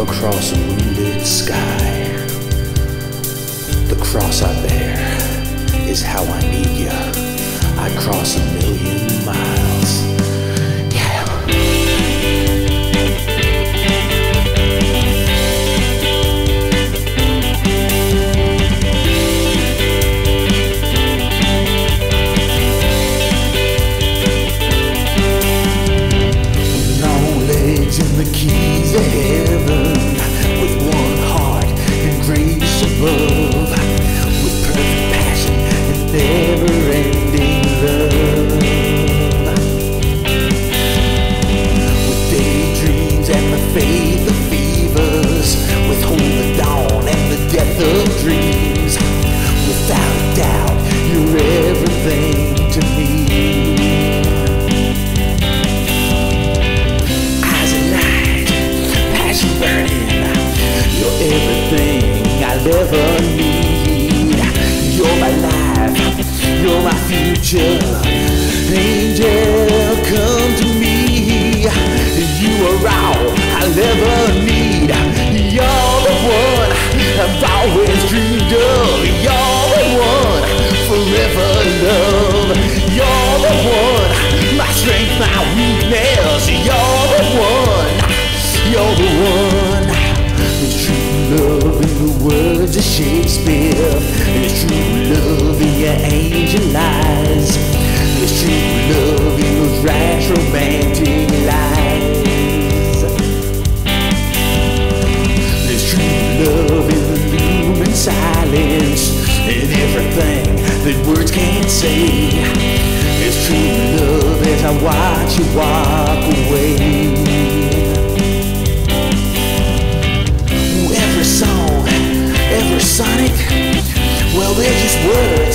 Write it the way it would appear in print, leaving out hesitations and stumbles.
across a wounded sky. The cross I bear is how I need you. I cross a million miles. In the keys of heaven, with one heart and grace above, with perfect passion and never-ending love, with daydreams and the faith of fevers, with hope the dawn and the death of dreams. Without doubt, you're everything to me. Ever need. You're my life, you're my future. Angel, come to me. You are all I'll ever need. You're the one I've always dreamed of. You're the one forever love. You're the one, my strength, my weakness. You're the one, you're the one. Love in the words of Shakespeare. It's true love in your angel eyes. It's true love in those rash romantic lies. It's true love in the looming silence, in everything that words can't say. It's true love as I watch you walk away. Sonic, well, they're just words.